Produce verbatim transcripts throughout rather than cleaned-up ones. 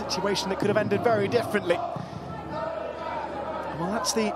a situation that could have ended very differently. Well, that's the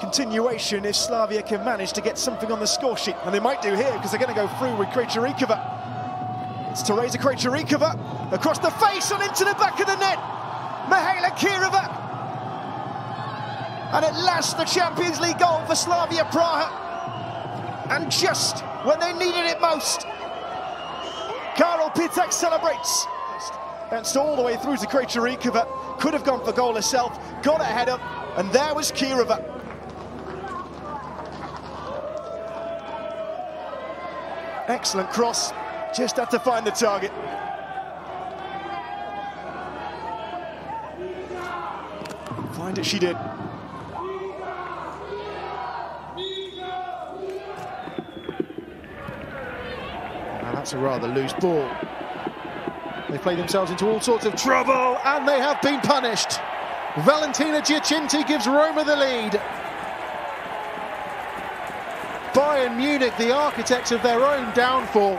continuation if Slavia can manage to get something on the score sheet. And they might do here, because they're going to go through with Krejčíříková. It's Tereza Krejčíříková across the face and into the back of the net. Michaela Khýrová. And at last, the Champions League goal for Slavia Prague. And just when they needed it most, Karol Pitek celebrates. Bounced all the way through to Krejčíříková. Could have gone for goal herself, got her head up, and there was Khýrová. Excellent cross, just had to find the target. Find it, she did. That's a rather loose ball. They play themselves into all sorts of trouble, and they have been punished. Valentina Giacinti gives Roma the lead. Bayern Munich, the architects of their own downfall.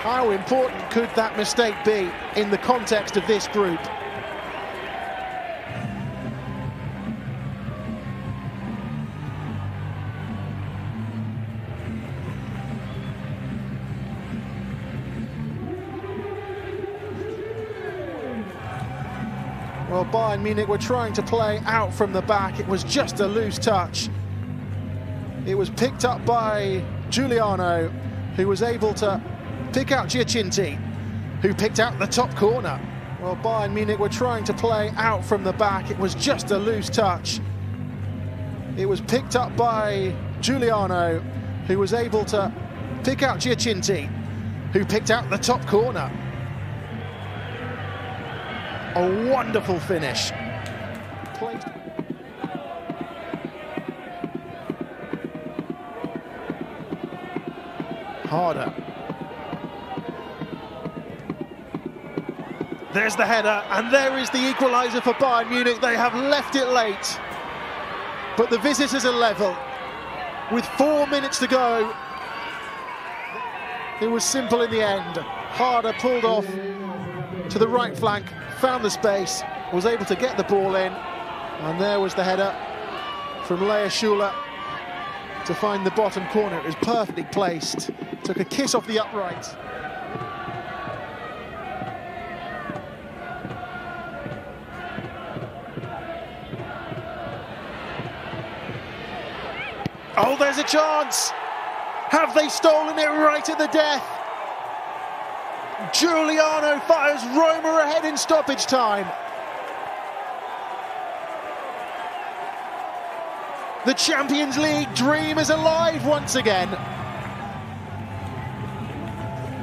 How important could that mistake be in the context of this group? Well, Bayern Munich were trying to play out from the back. It was just a loose touch. It was picked up by Giugliano, who was able to pick out Giacinti, who picked out the top corner. Well, Bayern Munich were trying to play out from the back. It was just a loose touch. It was picked up by Giugliano, who was able to pick out Giacinti, who picked out the top corner. A wonderful finish. Played. Harder. There's the header, and there is the equaliser for Bayern Munich. They have left it late, but the visitors are level. With four minutes to go, it was simple in the end. Harder pulled off to the right flank, found the space, was able to get the ball in, and there was the header from Lea Schüller to find the bottom corner. It was perfectly placed, took a kiss off the upright. Oh, there's a chance! Have they stolen it right at the death? Giugliano fires Roma ahead in stoppage time. The Champions League dream is alive once again.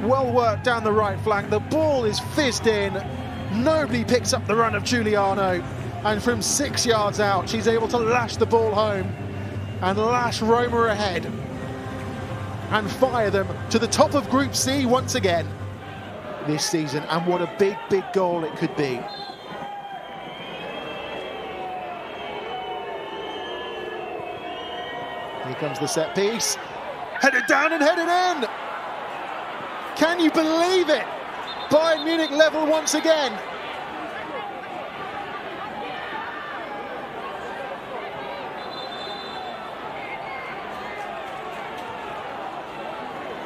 Well worked down the right flank. The ball is fizzed in. Nobody picks up the run of Giugliano. And from six yards out, she's able to lash the ball home and lash Roma ahead and fire them to the top of Group C once again this season. And what a big, big goal it could be. Here comes the set piece. Headed down and headed in. Can you believe it? Bayern Munich level once again.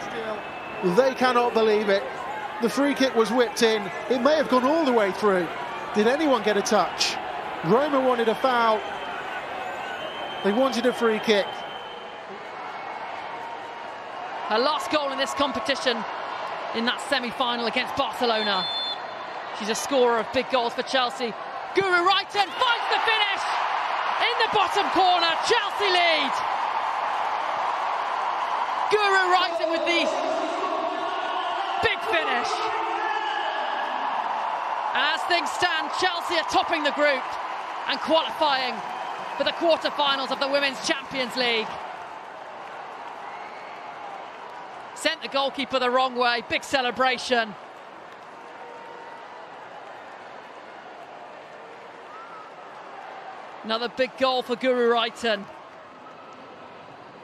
Still, they cannot believe it. The free kick was whipped in. It may have gone all the way through. Did anyone get a touch? Roma wanted a foul. They wanted a free kick. Her last goal in this competition, in that semi-final against Barcelona. She's a scorer of big goals for Chelsea. Guro Reiten finds the finish! In the bottom corner, Chelsea lead! Guro Reiten with the big finish. As things stand, Chelsea are topping the group and qualifying for the quarter-finals of the Women's Champions League. Sent the goalkeeper the wrong way, big celebration. Another big goal for Guro Reiten.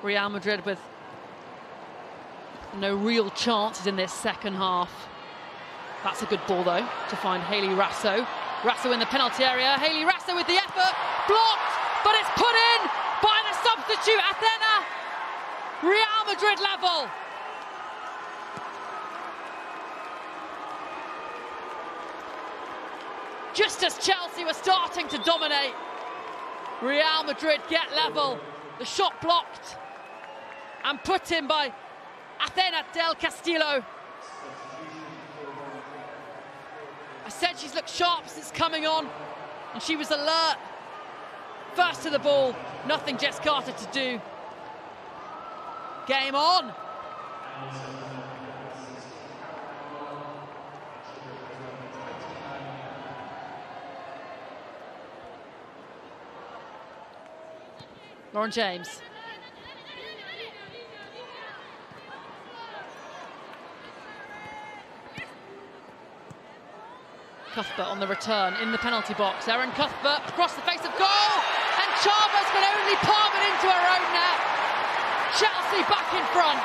Real Madrid with No real chances in this second half. That's a good ball, though, to find Hayley Raso. Raso in the penalty area. Hayley Raso with the effort. Blocked, but it's put in by the substitute, Athenea. Real Madrid level. Just as Chelsea were starting to dominate, Real Madrid get level. The shot blocked and put in by Athenea Del Castillo. I said she's looked sharp since coming on, and she was alert. First to the ball, nothing Jess Carter to do. Game on. Lauren James. Cuthbert on the return in the penalty box. Erin Cuthbert across the face of goal, and Chavas can only palm it into her own net. Chelsea back in front.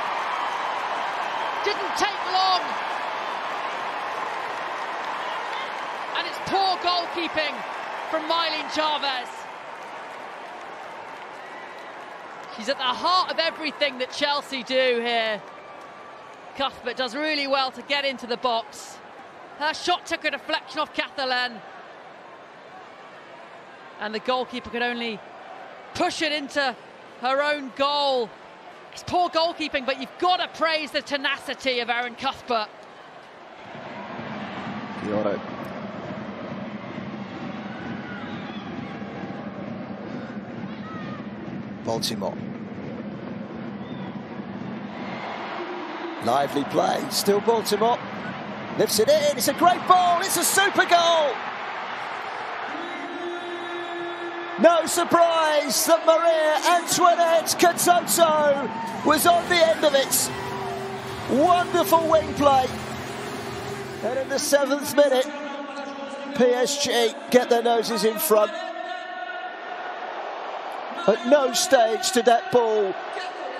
Didn't take long. And it's poor goalkeeping from Mylène Chavas. She's at the heart of everything that Chelsea do here. Cuthbert does really well to get into the box. Her shot took a deflection off Catalan, and the goalkeeper could only push it into her own goal. It's poor goalkeeping, but you've got to praise the tenacity of Erin Cuthbert. Gioro. Baltimore. Lively play, still Baltimore. Lifts it in, it's a great ball, it's a super goal! No surprise that Maria-Antoinette Katoto was on the end of it. Wonderful wing play. And in the seventh minute, P S G get their noses in front. At no stage did that ball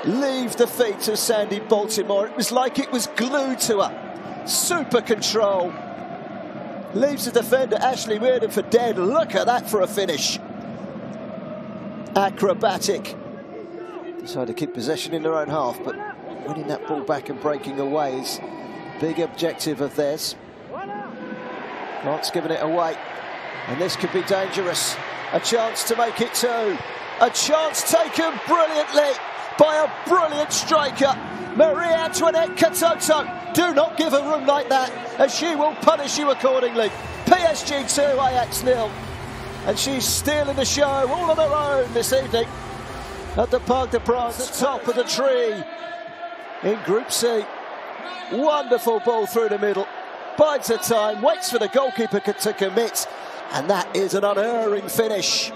leave the feet of Sandy Baltimore. It was like it was glued to her. Super control. Leaves the defender Ashley Reardon for dead. Look at that for a finish. Acrobatic. Decided to keep possession in their own half, but winning that ball back and breaking away is a big objective of theirs. Mark's giving it away, and this could be dangerous. A chance to make it two. A chance taken brilliantly by a brilliant striker. Marie-Antoinette Katoto, do not give her room like that, and she will punish you accordingly. P S G two, Ajax nil. And she's stealing the show all on her own this evening at the Parc des Princes, top of the tree in Group C. Wonderful ball through the middle, bides her time, waits for the goalkeeper to commit, and that is an unerring finish.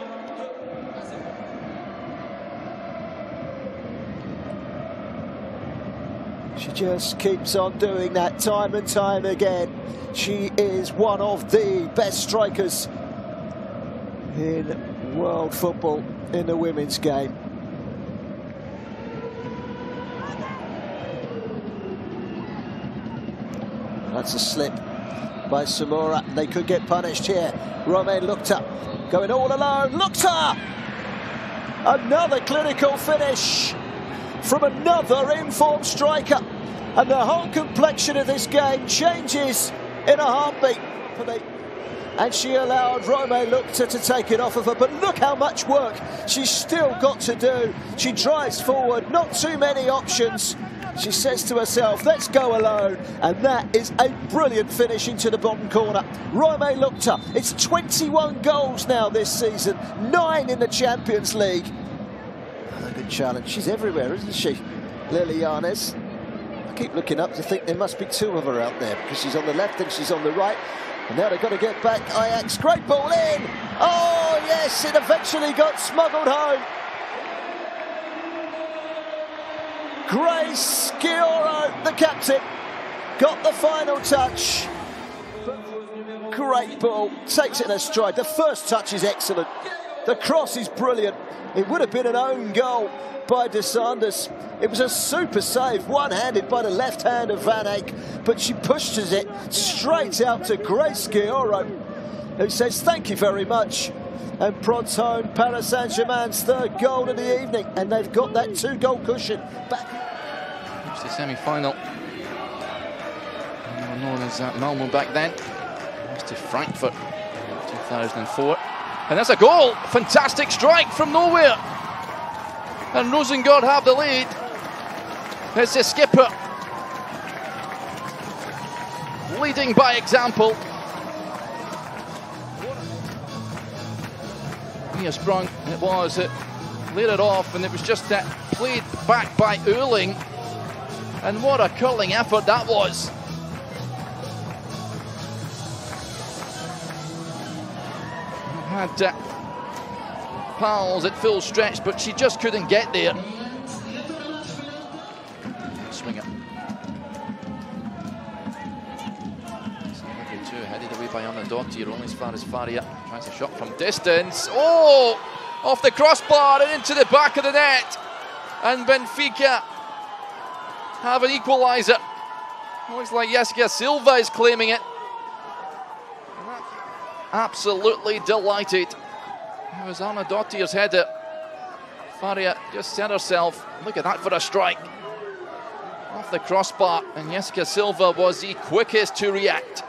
She just keeps on doing that time and time again. She is one of the best strikers in world football in the women's game. That's a slip by Samora. They could get punished here. Romée Leuchter going all alone. Leuchter! Another clinical finish from another informed striker, and the whole complexion of this game changes in a heartbeat. And she allowed Romée Leuchter to take it off of her, but look how much work she's still got to do. She drives forward, not too many options. She says to herself, let's go alone, and that is a brilliant finish into the bottom corner. Romée Leuchter, it's twenty-one goals now this season, nine in the Champions League. A good challenge. She's everywhere, isn't she? Lily Yannis. I keep looking up to think there must be two of her out there, because she's on the left and she's on the right. And now they've got to get back. Ajax, great ball in. Oh, yes, it eventually got smuggled home. Grace Geyoro, the captain, got the final touch. Great ball. Takes it in a stride. The first touch is excellent. The cross is brilliant. It would have been an own goal by DeSandres. It was a super save, one-handed by the left hand of Van Eyck, but she pushes it straight out to Grace Geyoro, who says thank you very much. And prods home Paris Saint-Germain's third goal of the evening, and they've got that two-goal cushion back. It's the semi-final. Known as Malmö back then. To Frankfurt in two thousand four. And that's a goal. Fantastic strike from nowhere. And Rosengård have the lead. There's the skipper. Leading by example. He has sprung. It was it. Laid it off, and it was just that played back by Uling. And what a curling effort that was. Had uh, Pals at full stretch, but she just couldn't get there. Swing it. Two, headed away by Anadotti, only as far as Faria. Tries a shot from distance. Oh! Off the crossbar and into the back of the net. And Benfica have an equaliser. Looks like Jéssica Silva is claiming it. Absolutely delighted. It was Anadotti's header. Faria just set herself. Look at that for a strike. Off the crossbar, and Jéssica Silva was the quickest to react.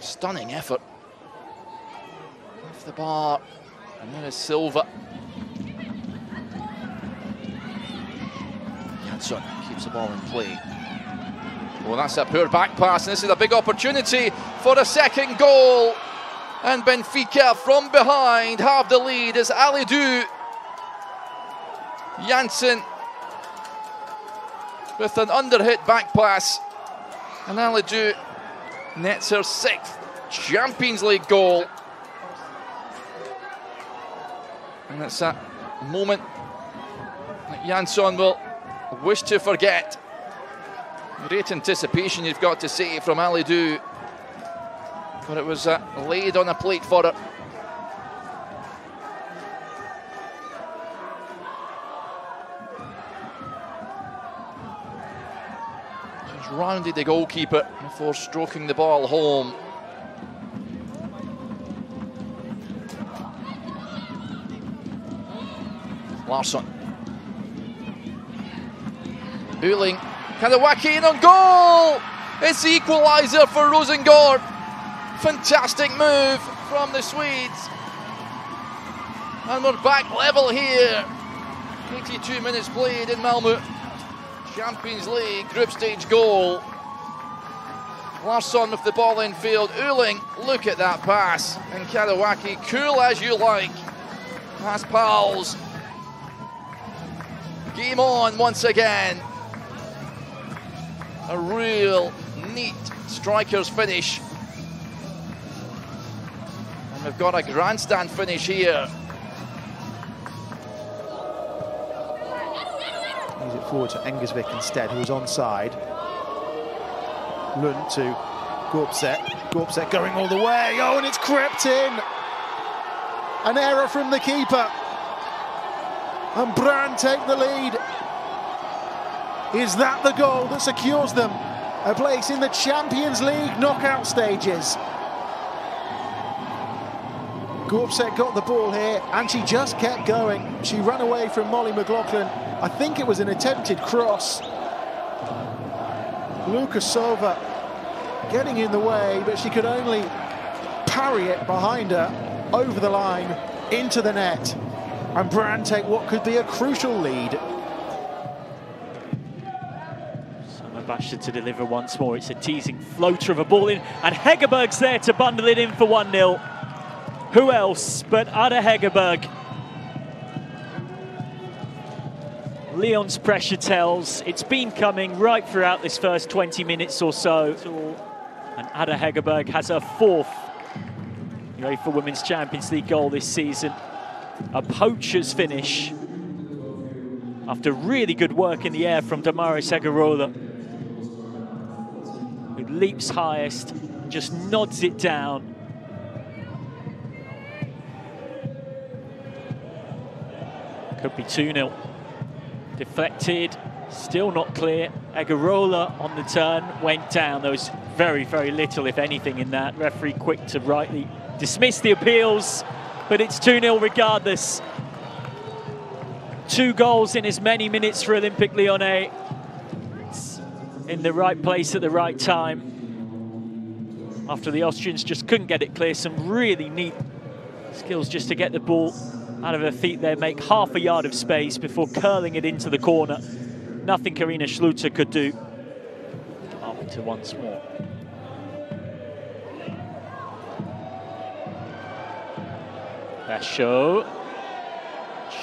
Stunning effort. Off the bar, and there is Silva. Jansson keeps the ball in play. Well, that's a poor back pass, and this is a big opportunity for a second goal. And Benfica from behind have the lead as Alidou. Jansson with an underhit back pass. And Alidou nets her sixth Champions League goal. And it's a moment that Jansson will wish to forget. Great anticipation, you've got to say, from Alidou, but it was uh, laid on a plate for her. She's rounded the goalkeeper before stroking the ball home. Larsson. Uling, Kadowaki in on goal! It's the equaliser for Rosengård. Fantastic move from the Swedes. And we're back level here. eighty-two minutes played in Malmö. Champions League group stage goal. Larsson with the ball in field. Uling, look at that pass. And Kadowaki, cool as you like. Pass Pals. Game on once again. A real neat striker's finish. And we've got a grandstand finish here. He's it forward to Engesvik instead, who was onside. Lund to Gorbset. Gorbset going all the way. Oh, and it's crept in. An error from the keeper. And Brand take the lead. Is that the goal that secures them a place in the Champions League knockout stages? Gorbset got the ball here, and she just kept going. She ran away from Molly McLaughlin. I think it was an attempted cross. Lukasova getting in the way, but she could only parry it behind her, over the line, into the net. And Brand take what could be a crucial lead. To deliver once more. It's a teasing floater of a ball in, and Hegerberg's there to bundle it in for one nil. Who else but Ada Hegerberg? Leon's pressure tells. It's been coming right throughout this first twenty minutes or so. And Ada Hegerberg has her fourth UEFA Women's Champions League goal this season. A poacher's finish after really good work in the air from Damaris Egurrola. leaps highest, just nods it down. Could be two nil. Deflected, still not clear. Egurrola on the turn went down. There was very, very little, if anything, in that. Referee quick to rightly dismiss the appeals, but it's two nil regardless. Two goals in as many minutes for Olympique Lyonnais. It's in the right place at the right time. After the Austrians just couldn't get it clear, some really neat skills just to get the ball out of her feet there, make half a yard of space before curling it into the corner. Nothing Karina Schluter could do. Arbiter once more. Raso,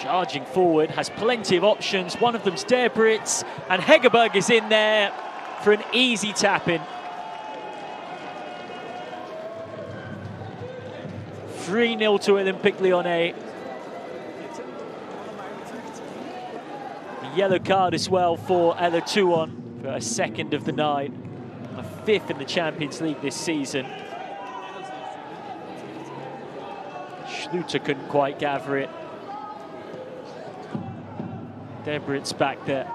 charging forward, has plenty of options. One of them's Däbritz, and Hegerberg is in there for an easy tap-in. three nil to Olympique Lyonnais. Yellow card as well for Ella Tuon for a second of the night, a fifth in the Champions League this season. Schluter couldn't quite gather it. Däbritz back there.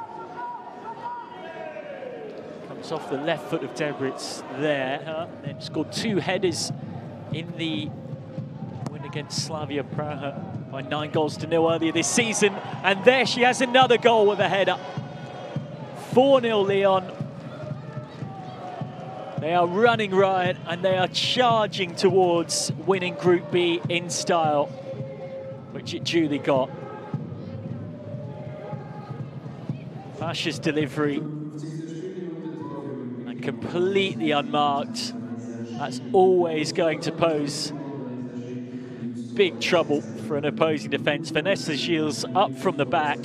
Comes off the left foot of Däbritz there. Uh, then scored two headers in the win against Slavia Prague by nine goals to nil earlier this season, and there she has another goal with a header. four nil Lyon. They are running riot and they are charging towards winning Group B in style, which it duly got. Pasha's delivery, and completely unmarked. That's always going to pose big trouble for an opposing defence. Vanessa Gilles up from the back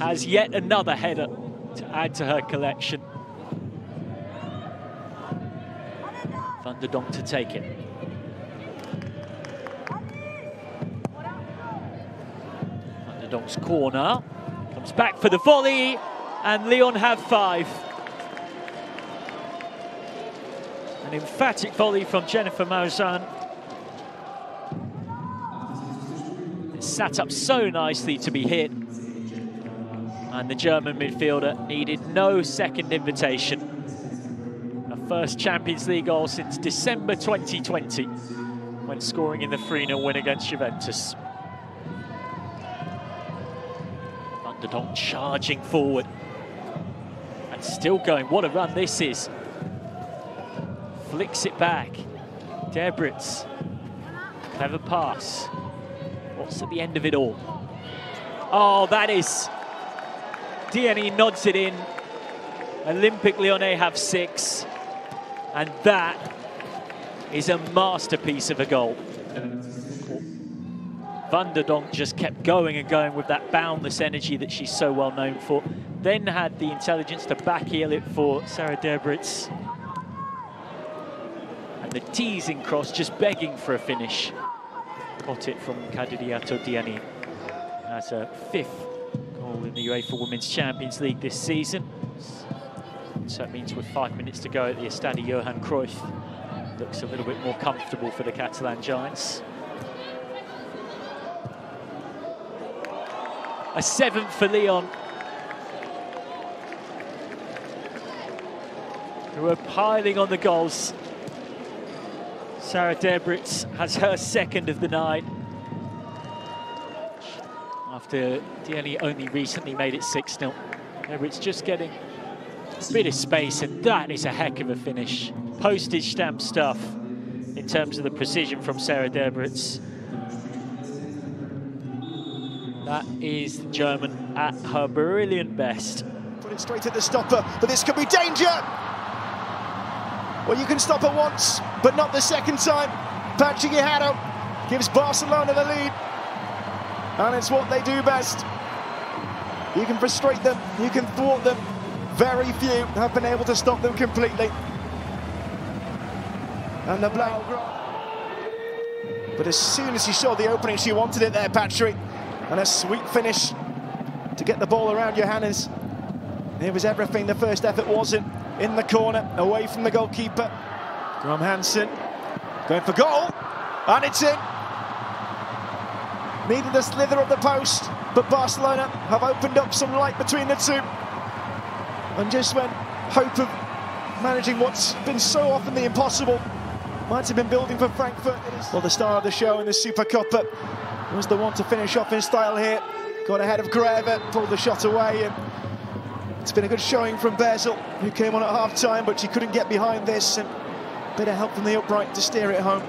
has yet another header to add to her collection. Van de Donk to take it. Van de Donk's corner, comes back for the volley, and Lyon have five. An emphatic volley from Jennifer Mauzan. Sat up so nicely to be hit, and the German midfielder needed no second invitation. A first Champions League goal since December twenty twenty, when scoring in the three nil win against Juventus. Van de Donk charging forward and still going. What a run this is. Flicks it back. Däbritz, clever pass. What's at the end of it all? Oh, that is... Diani nods it in. Olympique Lyonnais have six. And that is a masterpiece of a goal. Van de Donk just kept going and going with that boundless energy that she's so well known for. Then had the intelligence to backheel it for Sara Däbritz. And the teasing cross just begging for a finish. Got it from Kadidiatou Diani. That's a fifth goal in the UEFA Women's Champions League this season. So it means with five minutes to go at the Estadi Johan Cruyff, looks a little bit more comfortable for the Catalan Giants. A seventh for Lyon, who are piling on the goals. Sara Däbritz has her second of the night, after Diani only recently made it six nil. Däbritz just getting a bit of space, and that is a heck of a finish. Postage stamp stuff in terms of the precision from Sara Däbritz. That is the German at her brilliant best. Put it straight at the stopper, but this could be danger! Well, you can stop it once, but not the second time. Patrick gives Barcelona the lead. And it's what they do best. You can frustrate them, you can thwart them. Very few have been able to stop them completely. And the blank. But as soon as she saw the opening, she wanted it there, Patrick. And a sweet finish to get the ball around Johannes. It was everything the first effort wasn't. in the corner, away from the goalkeeper. Grom Hansen going for goal, and it's in. Needed the slither of the post, but Barcelona have opened up some light between the two. And just when hope of managing what's been so often the impossible might have been building for Frankfurt. Well, the star of the show in the Supercoppa was the one to finish off in style here. Got ahead of Greve, pulled the shot away. And it's been a good showing from Bezel, who came on at half-time, but she couldn't get behind this. And a bit of help from the upright to steer it home.